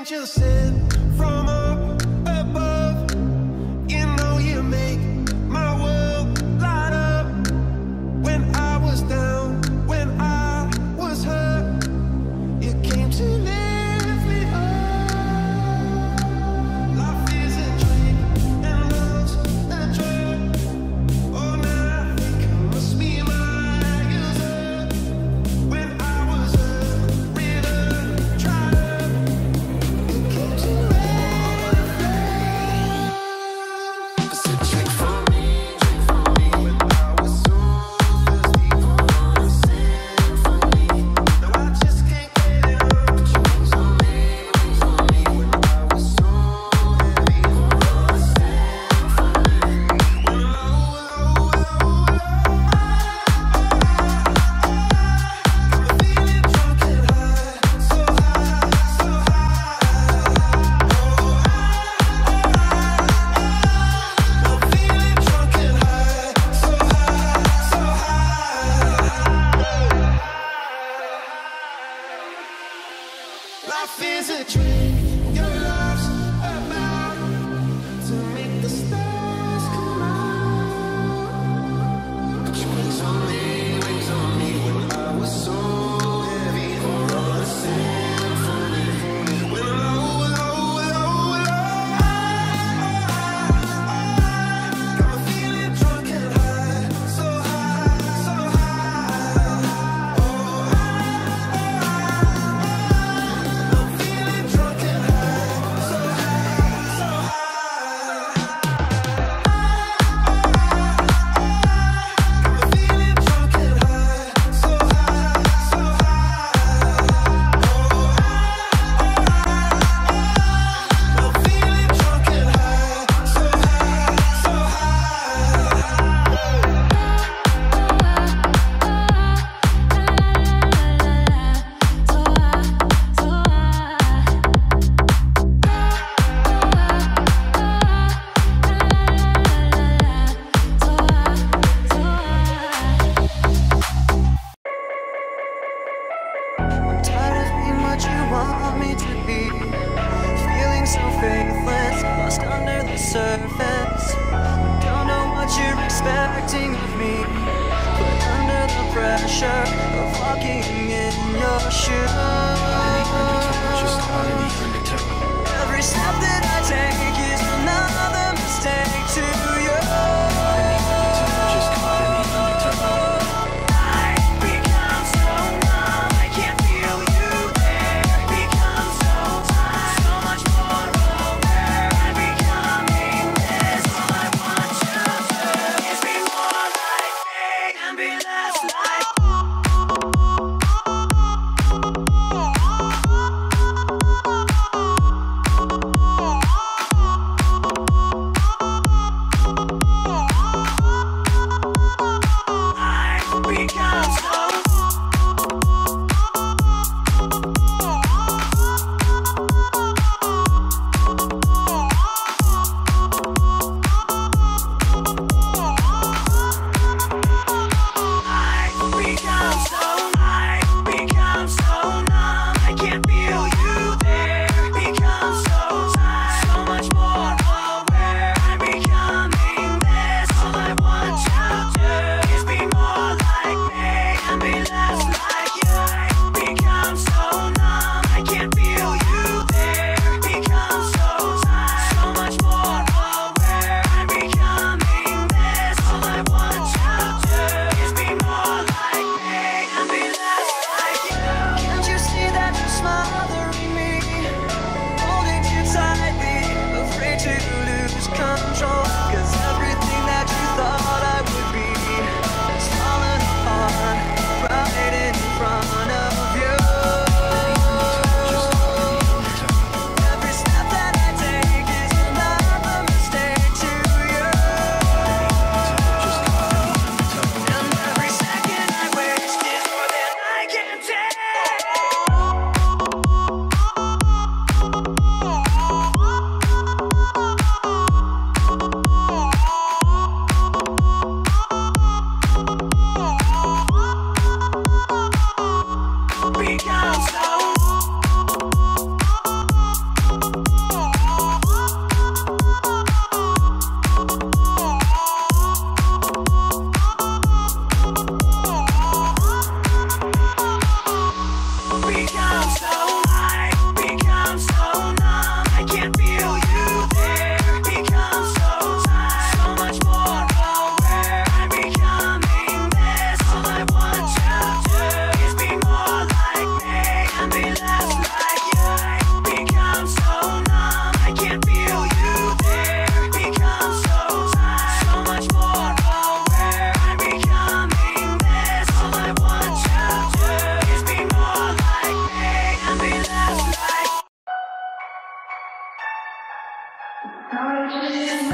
angel sent from up above. You know you make my world light up. When I was down, when I was hurt, you came to lift me up. Life is a dream and love's a drug. Oh, now I think I must be my user. When I was rid of tribe, you came to lift me up. It's a trick for me. Life is a dream, your love's a vow to make the stars come out. But you wings on me when I was so heavy for all I surface. Don't know what you're expecting of me, but under the pressure of walking in your shoes, every step that I take is another mistake to you. Be last night. Early in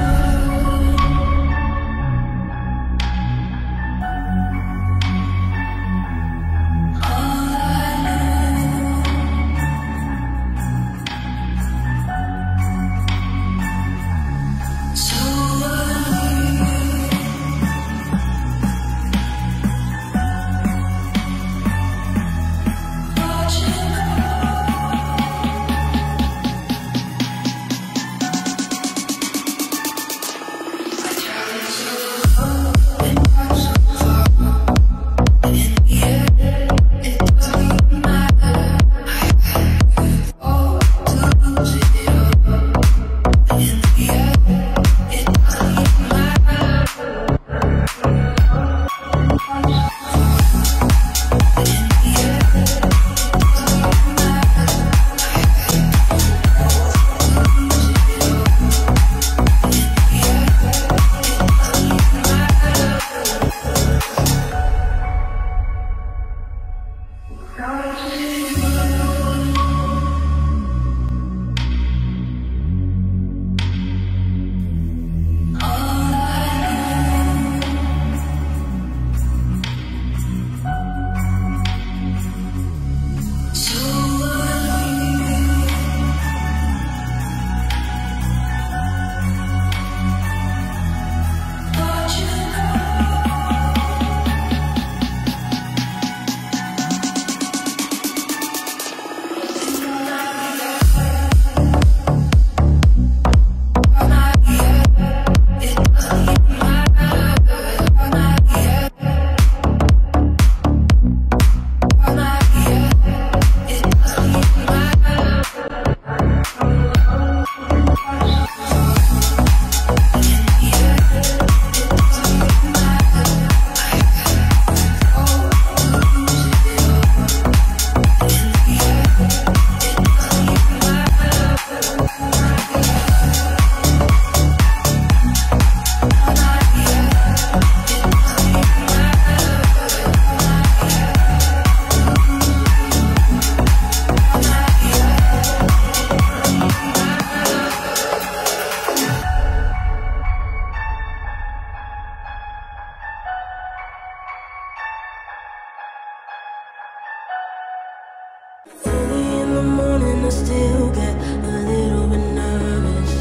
the morning, I still get a little bit nervous,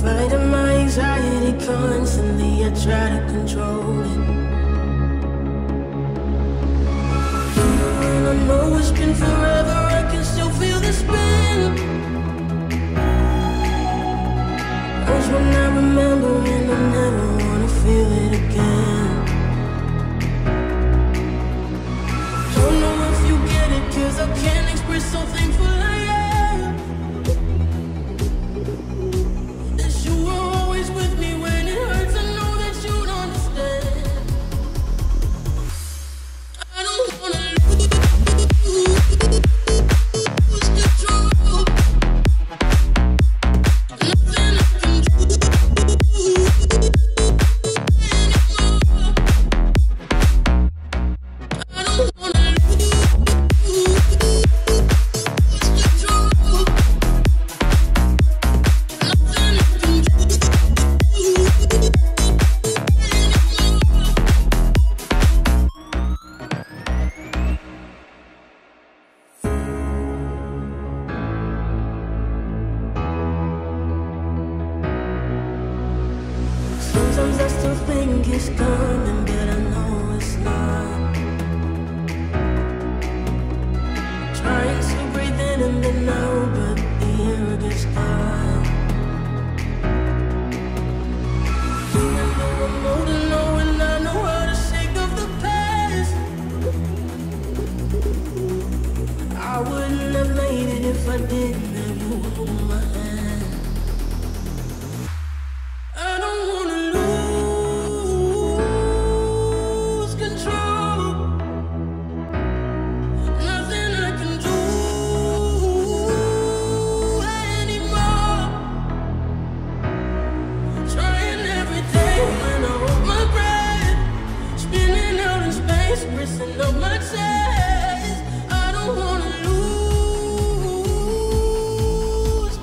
fighting my anxiety constantly. I try to control it, and I know it's been forever. I can still feel the spin. That's when I remember, and I never wanna feel it again. I can't express how thankful I am that you were always with me when it hurts. I know that you don't understand. I don't wanna lose control. Nothing I can do anymore. I don't wanna. Sometimes I still think it's coming, but I know it's not. Trying to breathe in and then out, but the air gets hot. Even though I'm older now and I know how to shake off the past, I wouldn't have made it if I didn't have you hold my hand. Risking up my chest, I don't wanna lose.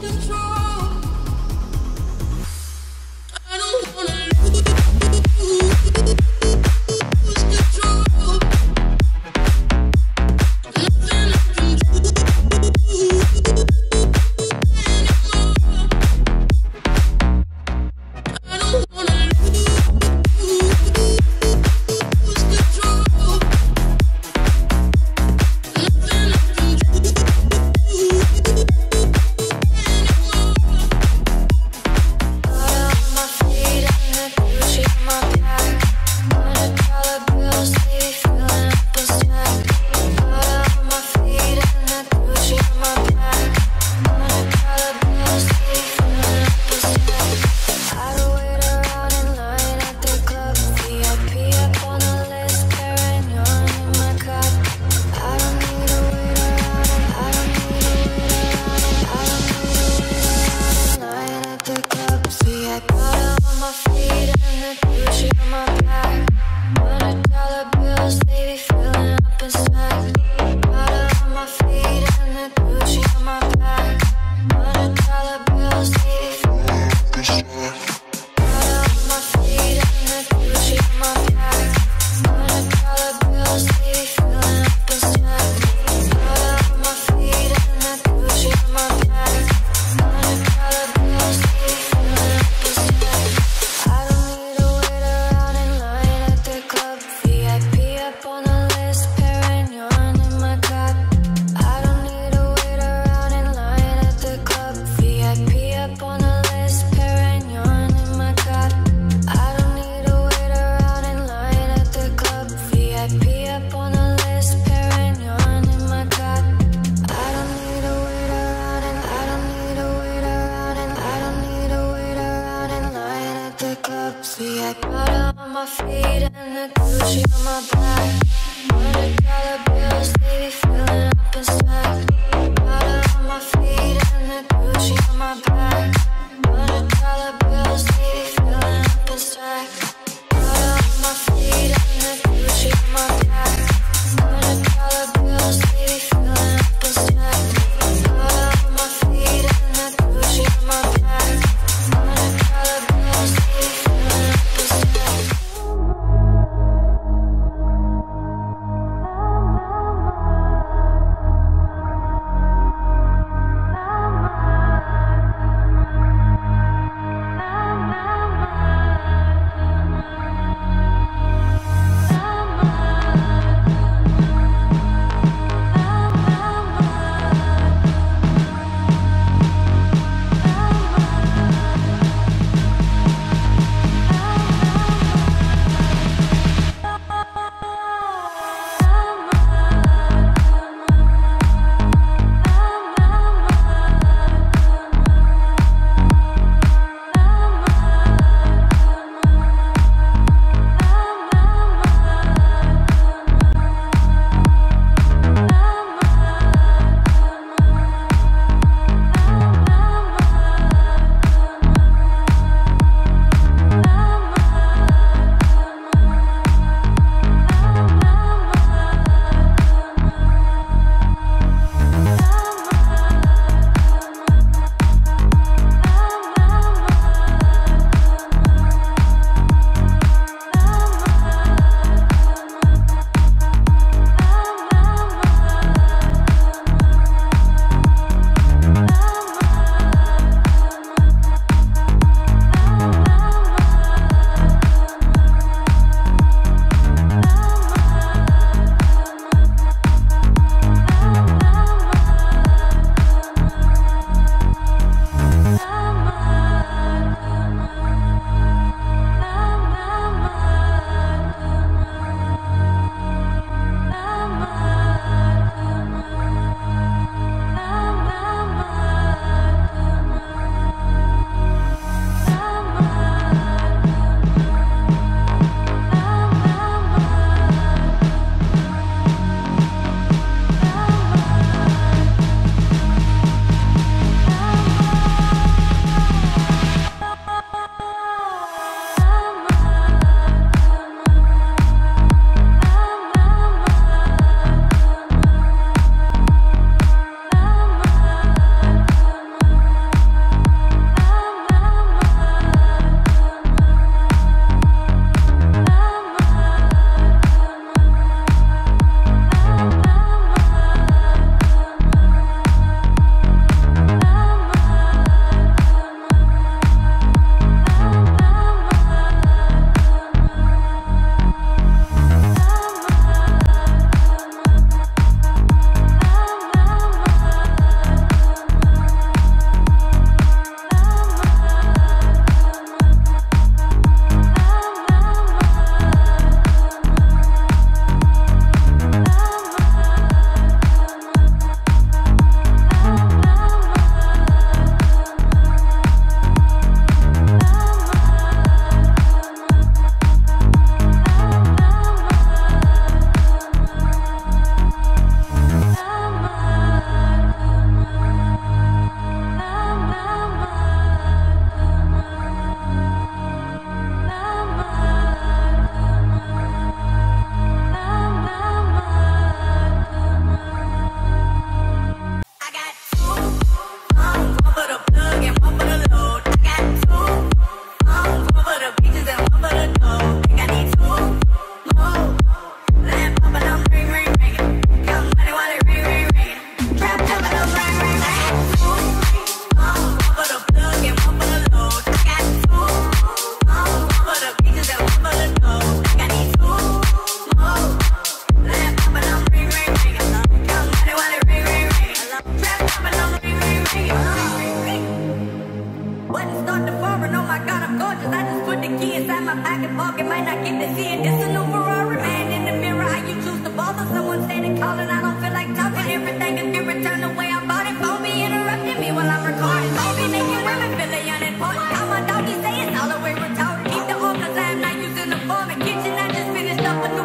But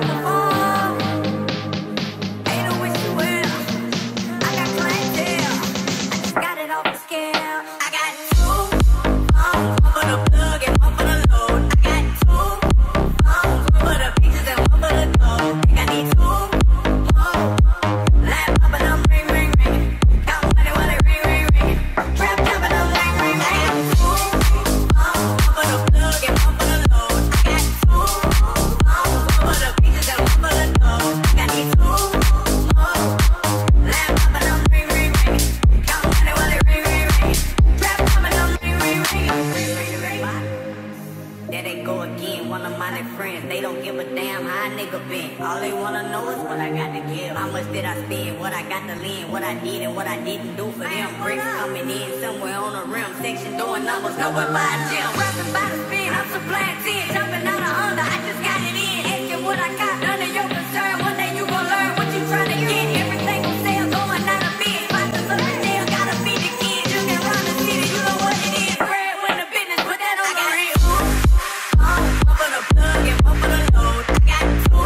that I spend, what I got to lend, what I did and what I didn't do for them. Bricks coming in somewhere on the rim, section doing numbers, nowhere by a gym. Rapping by the spin, I'm supplying 10, jumping out of under, I just got it in. Asking what I got, none of your concern. One day you gon' learn what you trying to get. Everything on sale, going out of bed. Boxes of the jail, gotta feed the kids. You can run the city, you know what it is. Bread with the business, put that on the rim. Pump on the plug and pump on the load. I got two.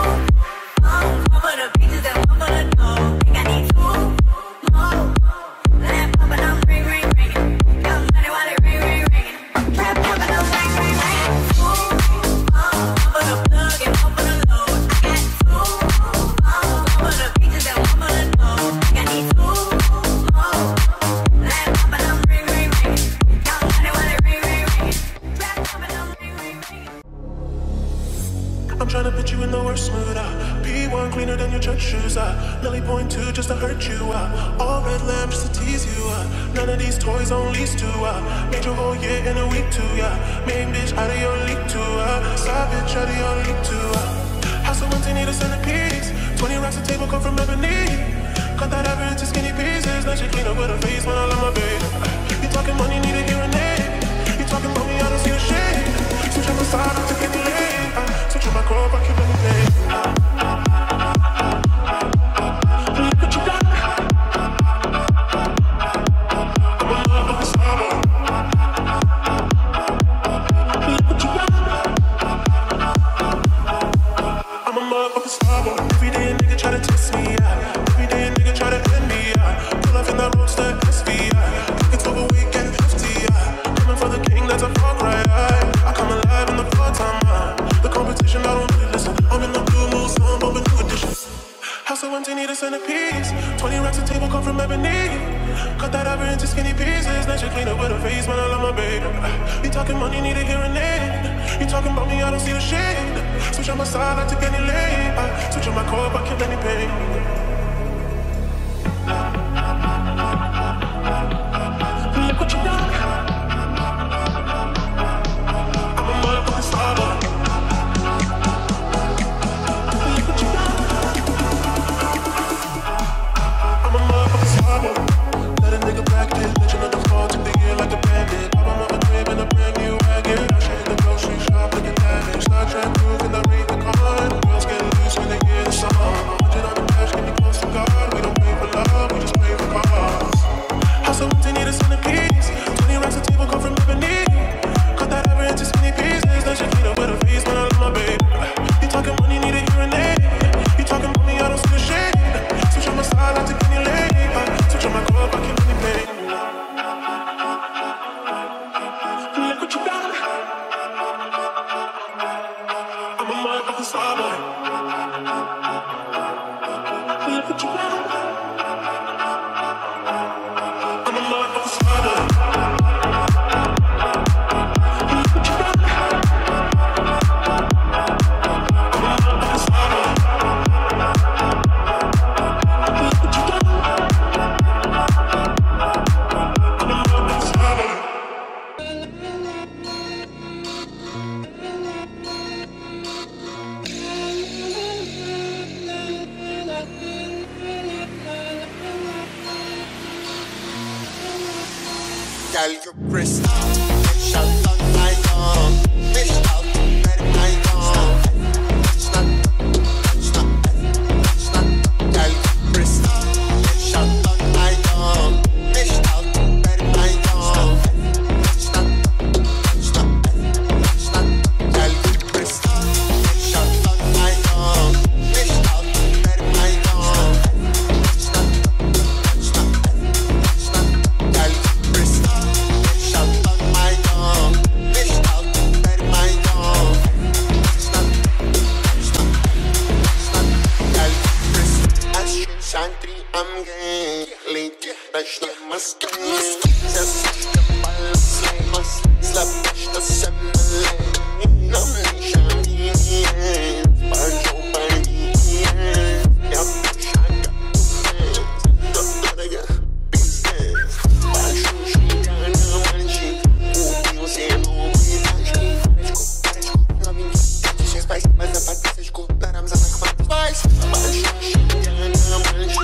I'm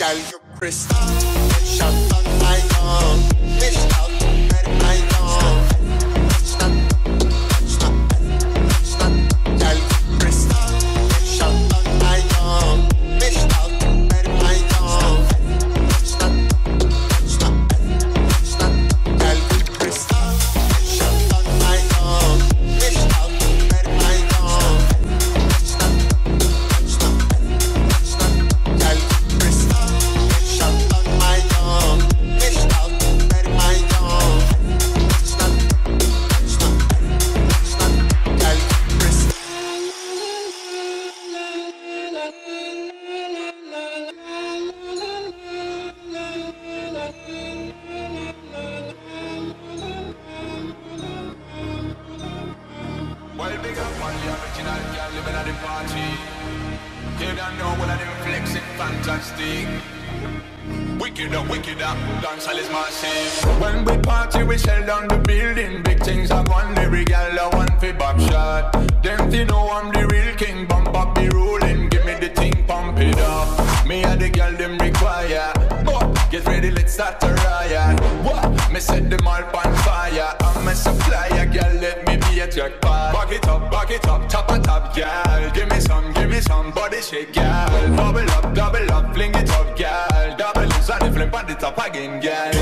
girl, you crystal. Shut up, I don't. Bitch, out, I don't. Stop, stop, girl, you crystal. Shut up, I don't. Bitch, out, I don't. Stop, stop, girl, you crystal. Shut up, I don't. Bitch, out, I don't. Well, big up on the original girl living at the party. You don't know what I them flexing fantastic. Wicked up, wicked up, dancehall is massive. When we party, we sell down the building. Big things are gone, every girl I want for bob shot. Them they know I'm the real king, bump up the rolling. Give me the thing, pump it up. Me and the girl them require. Get ready, let's start a riot. What? Me set them all on fire. I'm a supplier, girl, let me be a jackpot. Back it up, top on top, girl. Give me some, body shake, girl. Double up, fling it up, girl. Double it, and flip on the top again, girl.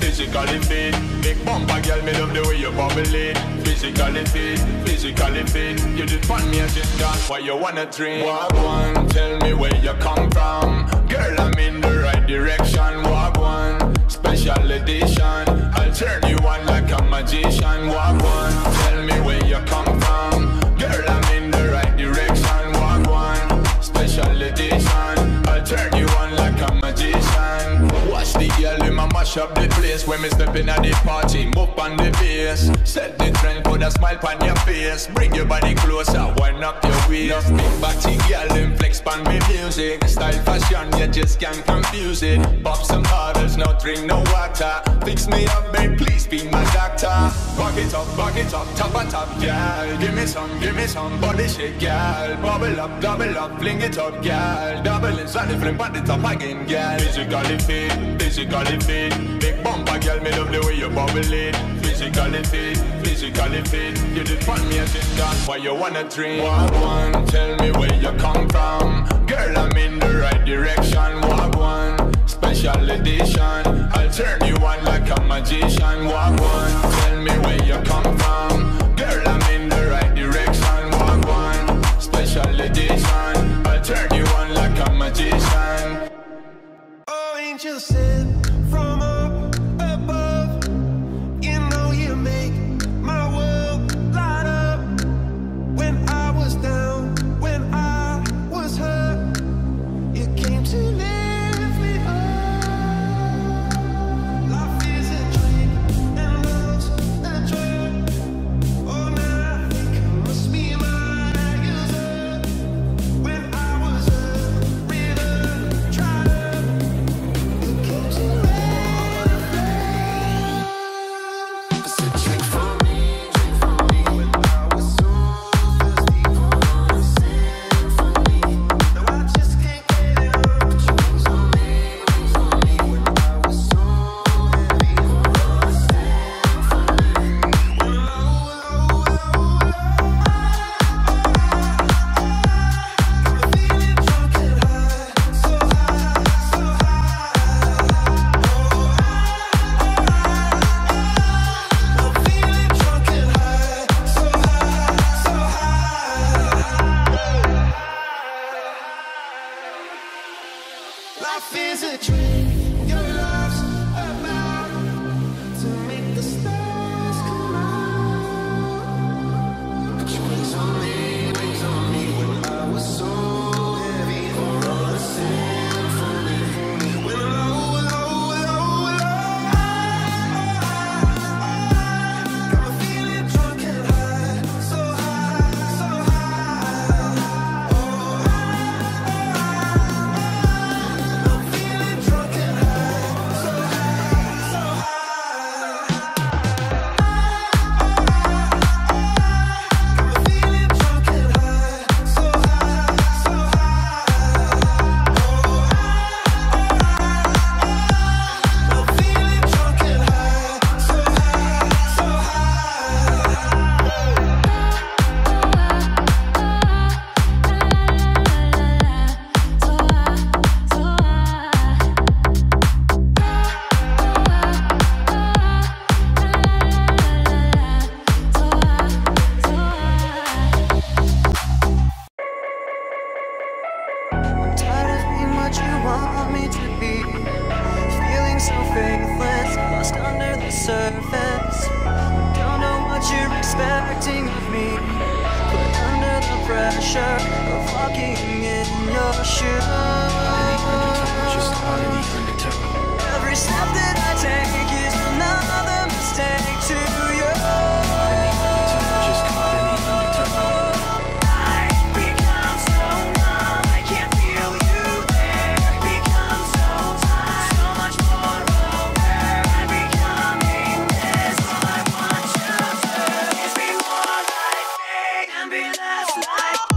Physically fit, big bumper, girl, me love the way you bubble it. Physically fit, you just find me a shit gun. Why you wanna drink? Walk one, tell me where you come from. Girl, I'm in the right direction. Walk one, special edition. I'll turn you on like a magician. Walk one, tell me where you come from. Girl, I'm in the right direction. Walk one, special edition. I'll turn you on like a magician. Watch the girl in my mash up the place. When me stepping at the party, move on the bass. Set the trend, put a smile on your face. Bring your body closer, wind up your waist. Big back to girl and flex on me music. Style fashion, you just can't confuse it. Pop some bottles, no drink, no water. Fix me up, babe, please be my doctor. Back it up, top on top, girl. Give me some body shake, girl. Bubble up, fling it up, girl. Double inside the flip on the top again, girl. Physically fit, big bumper, girl, me love the way you bubble it. Physically fit, you just find me a sit down. Why you wanna drink? Walk one, tell me where you come from. Girl, I'm in the right direction. Walk one, special edition. I'll turn you on like a magician. Walk one, tell me where you come from. Girl, I'm in the right direction. Walk one, special edition. I'll turn you on like a magician. Oh, angel said from up above, you know you make my world light up. When I was down, when I was hurt, you came to lift me up. Life is a dream and love's a drug. expecting of me, but under the pressure of walking in your shoes, every step that I take is another mistake to you. I've become so numb, I can't feel you there. Become so tired, so much more aware. I'm becoming this. All I want you to do is be more like me and be less like you.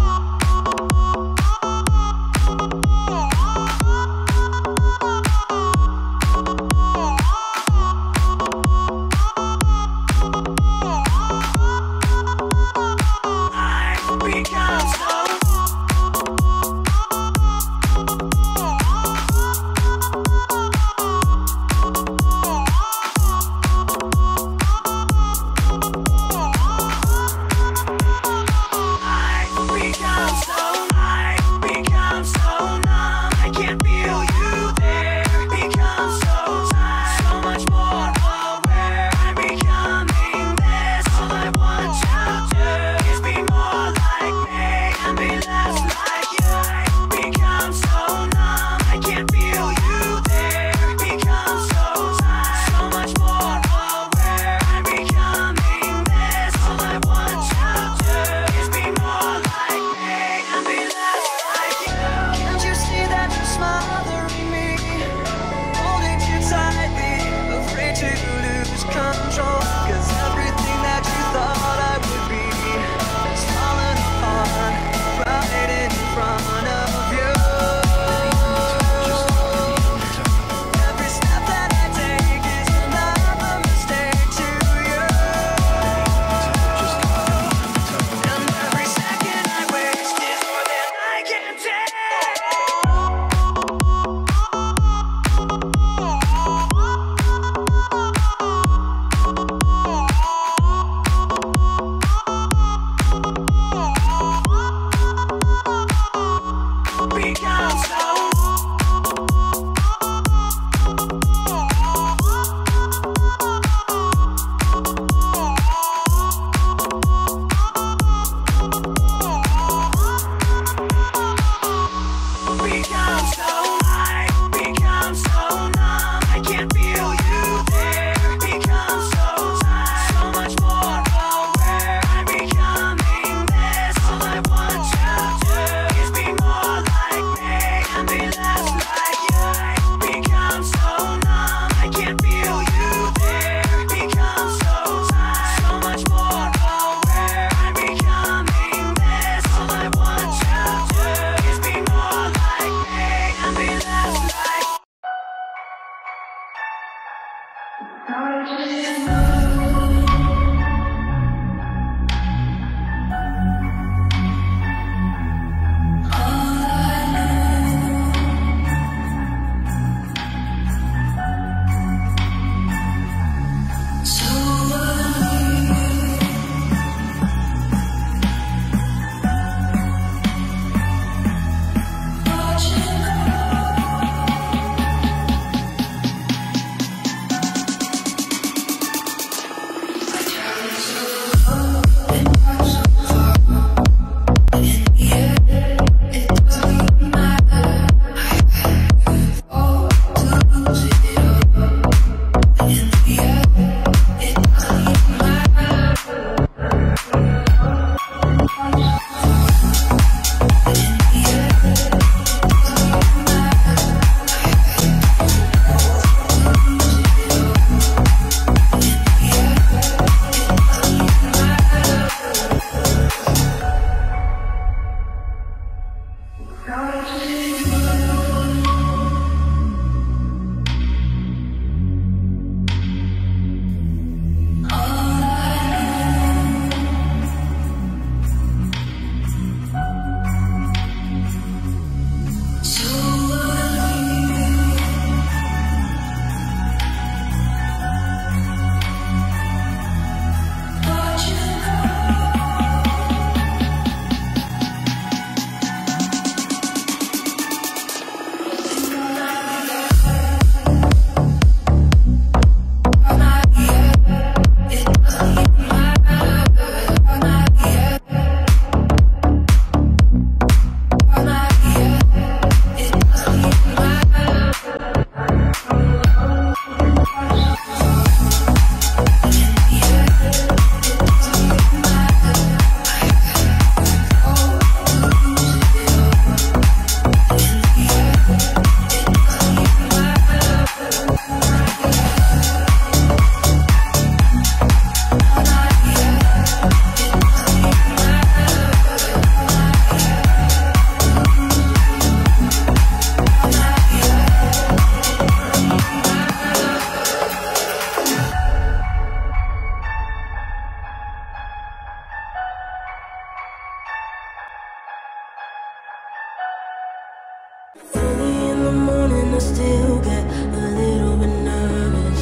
and I still get a little bit nervous.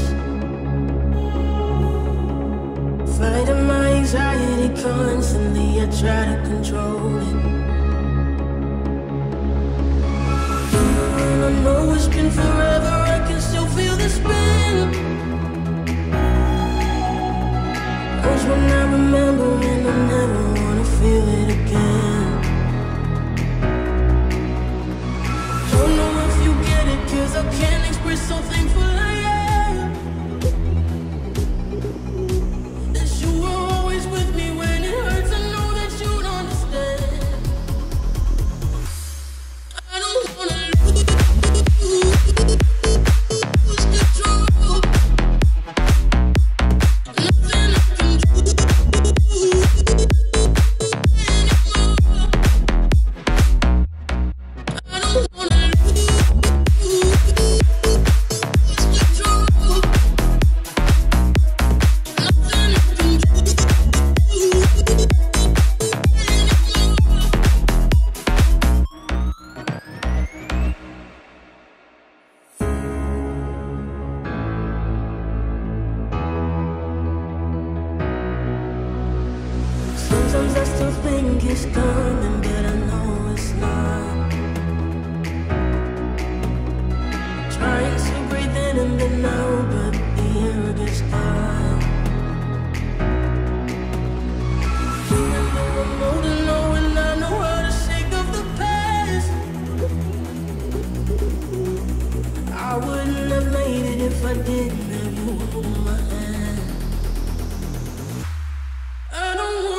Fighting my anxiety constantly, I try to control it. And I know it's been forever, I can still feel the spin. Cause when I remember and I never wanna feel it again. Don't know if you get it, cause I can't express so thankful I am that you were always with me when it hurts. I know that you'd understand. I don't wanna lose control. Nothing I can do anymore. I don't wanna. Sometimes I still think it's coming, but I know it's not. Trying to breathe in and then out, but the air gets gone. Remember I'm old and low and I know how to shake off the past. I wouldn't have made it if I didn't have you hold my hand. I don't wanna.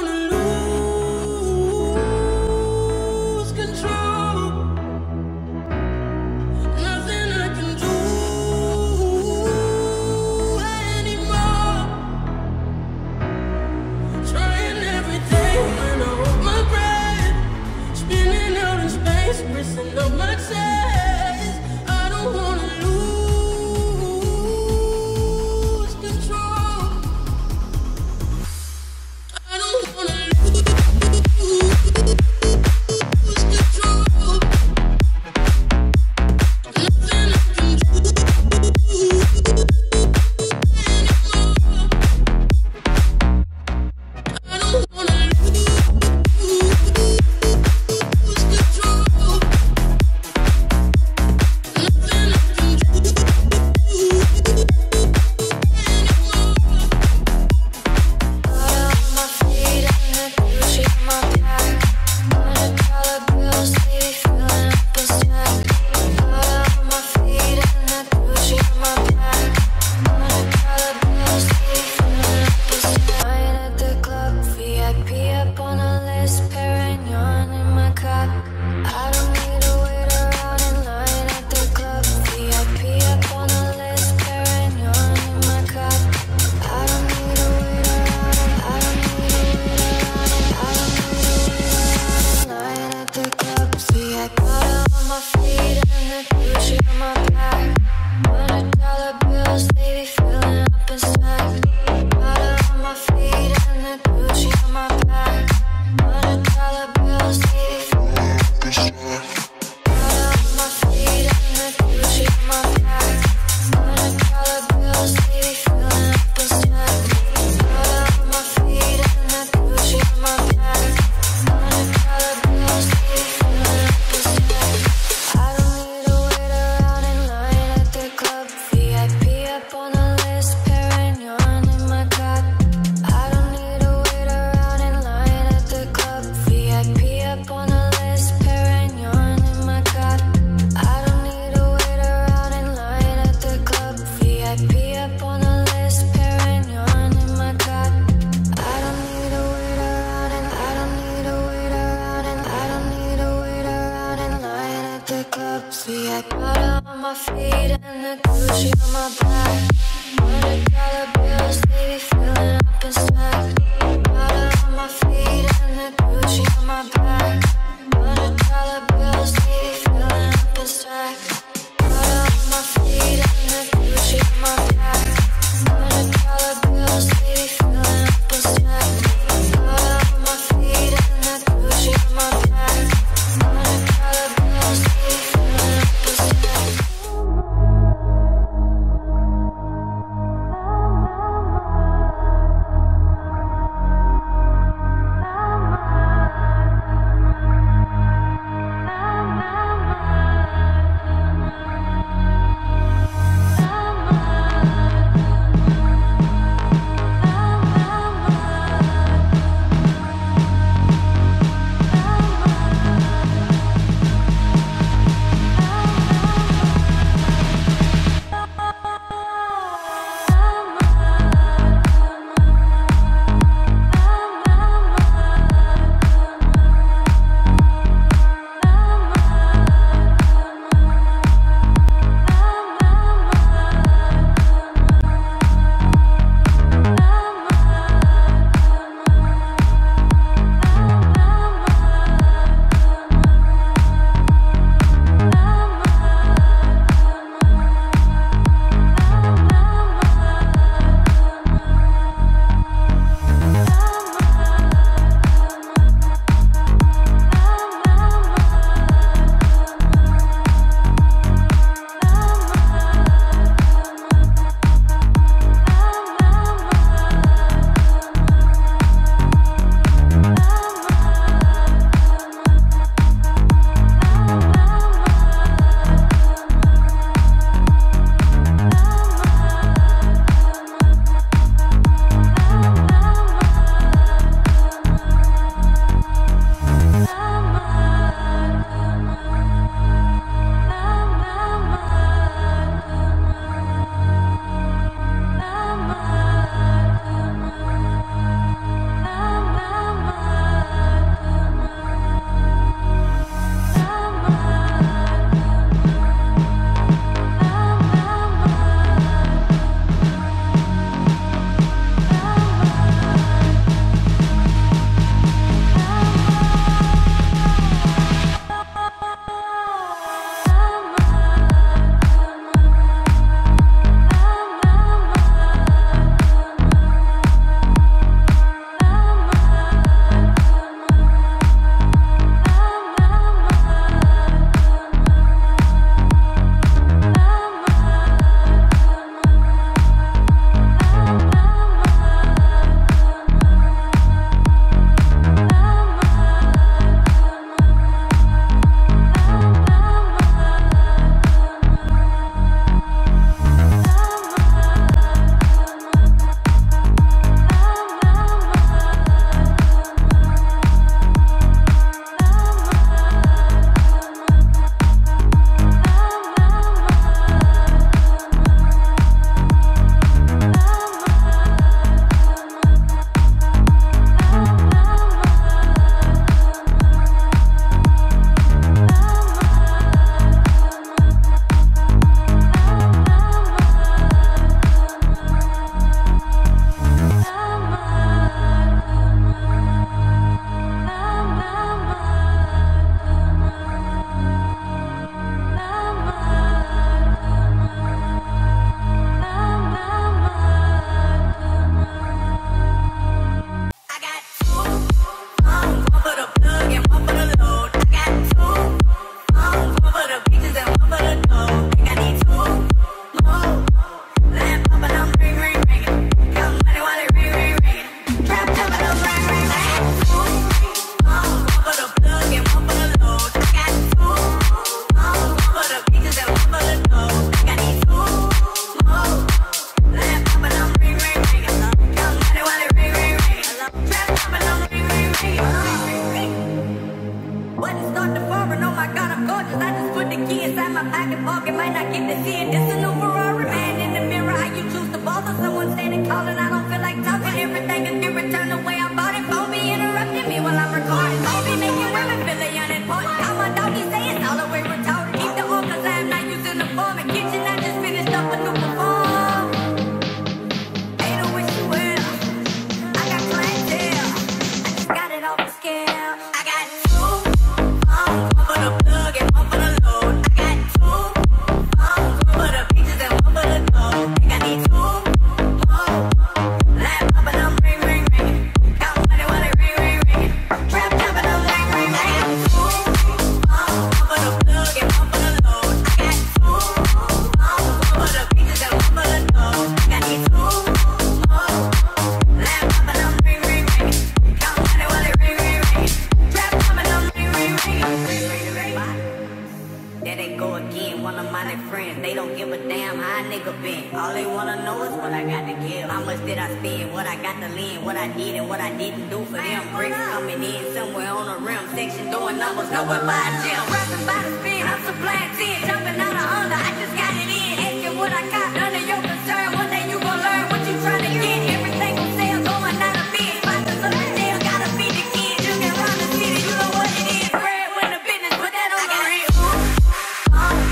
did I spend, what I got to lend, what I did and what I didn't do for them. Bricks coming in somewhere on the rim, section throwing numbers, nowhere by a gym. Rapping by the spin, I'm supplying 10, jumping out of under, I just got it in. Asking what I got, none of your concern, one day you gon' learn what you trying to get. Everything on sale, going out of bed, boxes of the jail, gotta feed the kids. You can run the city, you know what it is, bread when the business, put that on the rim.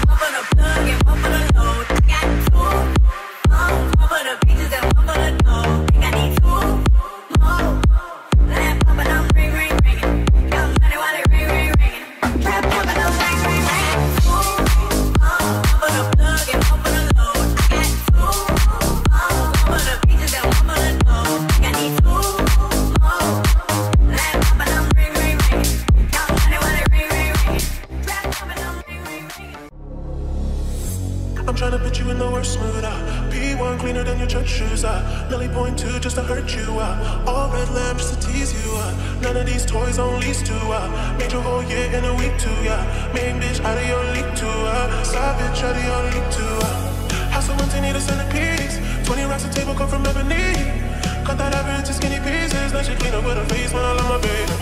Bumpin' the plug and bumpin' the load, I got two. The bitches and one for the door. Think I need two more. Lamp up and I'm ring, ring, ringing. Young money while they ring, ring, ringing. Trap up and I'm ring, ring, ringing. Two more. One for the plug and one for the load. I got two more. One for the bitches and one for the door. Think I need two more. Lamp up and I'm ring, ring, ringing. Young money while they ring, ring, ringing. Trap up and I'm ring, ring, ringing. I'm trying to put you in the worst mood. P1 cleaner than your church shoes. Milli.2 just to hurt you. All red lamp just to tease you. None of these toys on lease too. Made your whole year in a week too. Main bitch out of your league too. Side bitch out of your league too. House of ones you need a centerpiece. 20 racks a table come from Ebony. Cut that ever into skinny pieces. Now she clean up with her face when I love my baby.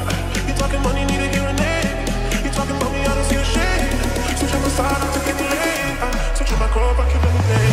You talking money, need a hearing aid. You talking about me, I don't see a shade. Switch on my side, I took it delayed. Switch on my crop, I keep everything.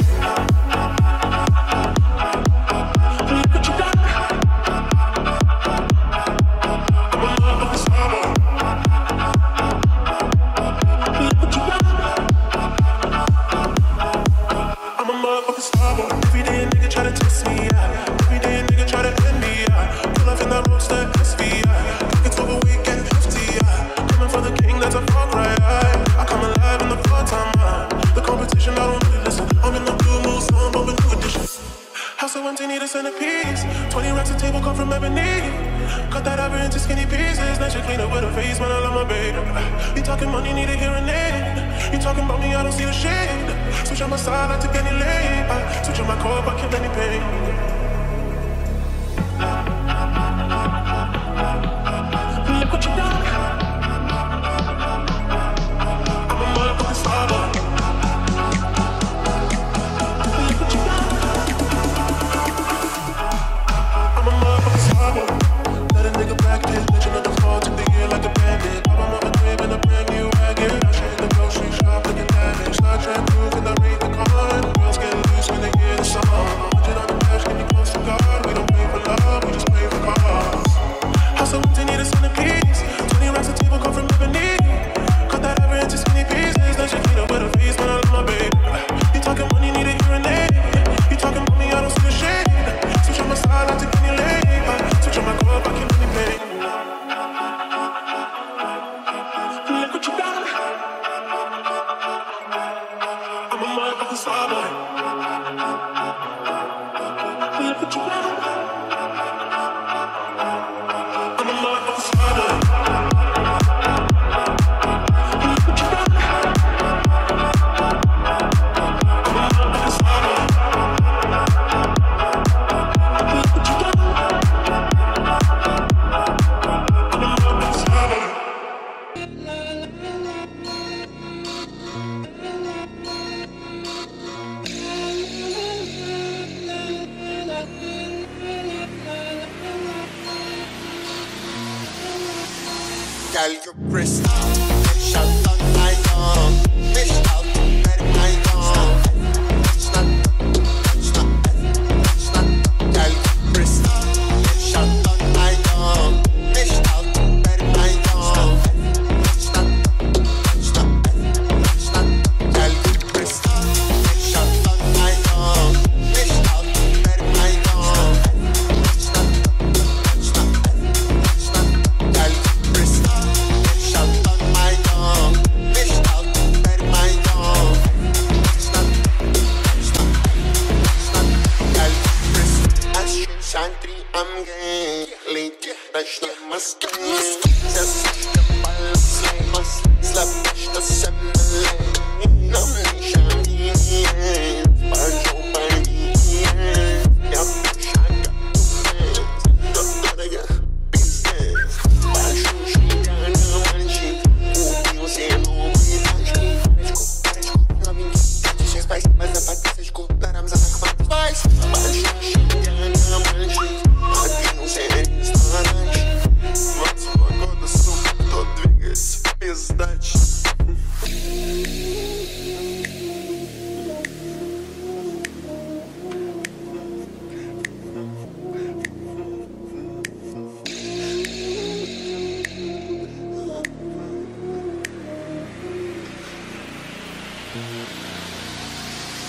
Spice, but I'm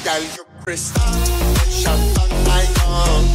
Girl, you crystal, shut up, I am.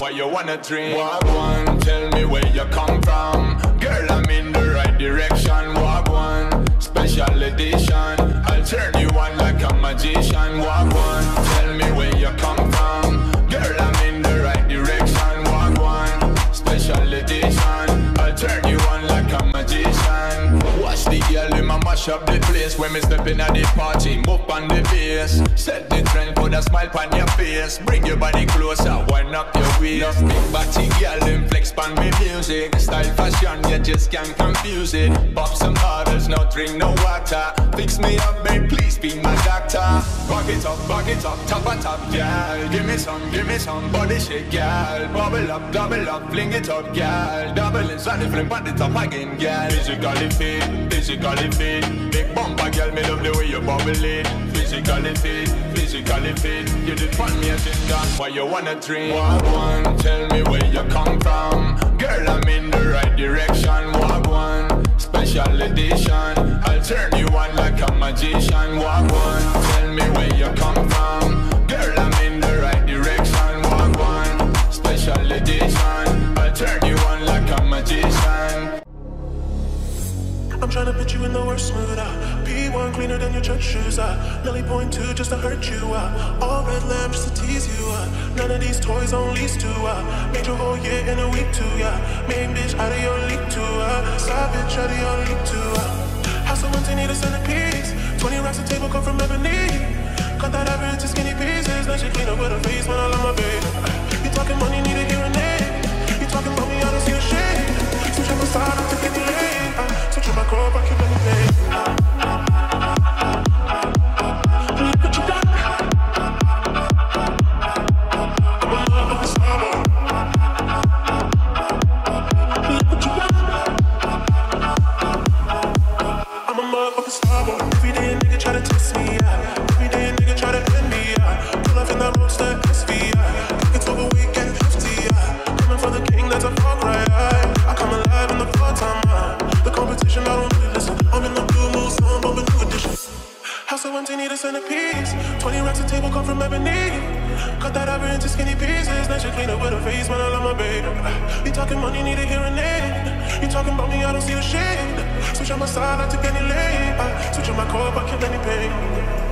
Why you wanna drink? Walk one, tell me where you come from. Girl, I'm in the right direction. Walk one, special edition. I'll turn you on like a magician. Walk one, tell me where you come from. Girl, I'm in the right direction. Walk one, special edition. I'll turn you on like a magician. Watch the girl in my mash up the place. When me stepping at the party, move on the bass. Set the trend, put a smile on your face. Bring your body closer, wind up your waist. Big body girl, then flex on me music. Style fashion, you just can't confuse it. Pop some bottles, no drink, no water. Fix me up, babe, please be my doctor. Back it up, top on top, girl. Give me some body shake, girl. Bubble up, fling it up, girl. Double inside the flame, on the top again, girl. Physically fit, big bumper, girl, me love the way you bubble it. Physically fit, you did find me a sister. Why you wanna drink? Walk one, tell me where you come from. Girl, I'm in the right direction. Walk one, special edition. I'll turn you on like a magician. Walk one, tell me where you come from. Girl, I'm in the right direction. Walk one, special edition. I'll turn you on like a magician. I'm trying to put you in the worst mood. P1 cleaner than your church shoes. Nelly point two just to hurt you. All red lamps just to tease you. None of these toys on lease too. Made your whole year in a week too. Main bitch out of your league too. Side bitch out of your league too. House of ones, you need a centerpiece. 20 racks a table come from ebony. Cut that ever into skinny pieces. Now she clean up with her face when I love my baby. You talking money, need a hearing aid. You talking about me, I don't see a shade. Switch up my side, I'm taking the lane. Switch up my core, I keep on the lane. Switch on my side, I took any lane. Switch on my core, I killed any pain.